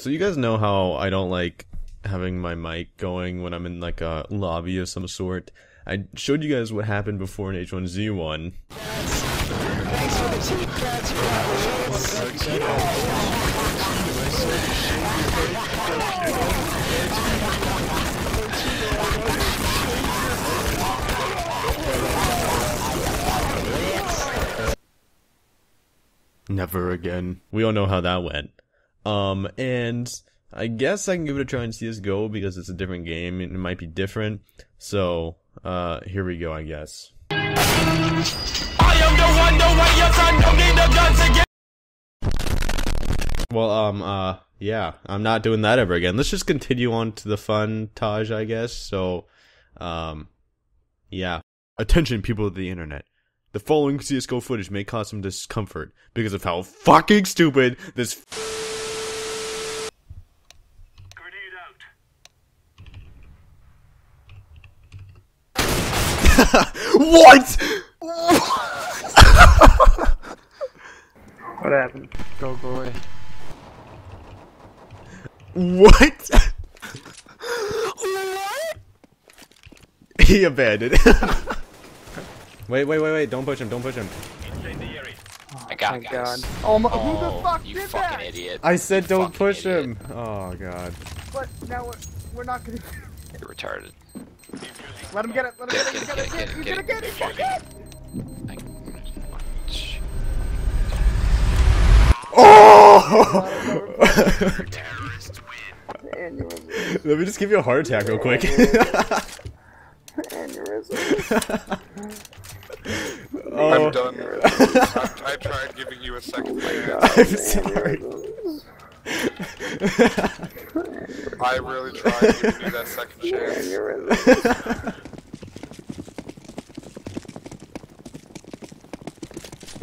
So you guys know how I don't like having my mic going when I'm in like a lobby of some sort. I showed you guys what happened before in H1Z1. Never again. We all know how that went. And I guess I can give it a try in CS:GO because it's a different game and it might be different. So, here we go, I guess. I am the one, the way your son don't need the guns again. Well, yeah, I'm not doing that ever again. Let's just continue on to the fun-tage, I guess. So, yeah. Attention, people of the internet. The following CS:GO footage may cause some discomfort because of how fucking stupid this grenade out. What? What happened? Go boy. What? What? He abandoned. Wait, don't push him, don't push him. Oh, I got it, guys. Oh my god. Who the fuck did that? Idiot. I said don't push him. Oh god. But now we're not gonna get retarded. Let him get it, let him get it, get it, you gotta get it, get it! Oh! Let me just give you a heart attack real quick. Oh. I'm done. I tried giving you a second. I'm sorry. I really tried giving you that second chance.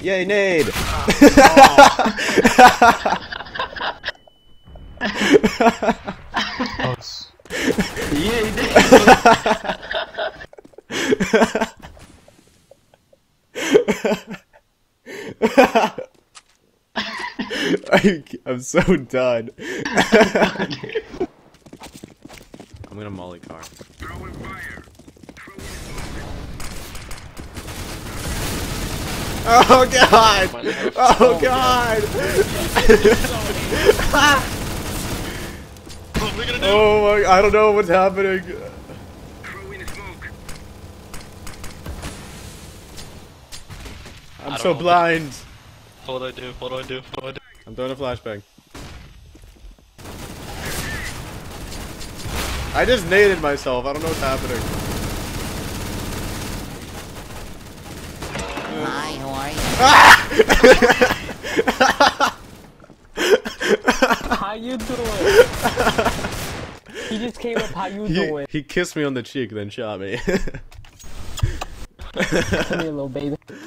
Yay, nade! Yay, nade! I'm so done. I'm gonna molly car. Throwing fire. Oh god! Oh god! Oh my! I don't know what's happening. I'm so blind. What do I do? I'm throwing a flashbang. I just naded myself. I don't know what's happening. Hi, how are you? Ah! How you doing? He just came up. How you doing? He kissed me on the cheek, then shot me. Come here, little baby.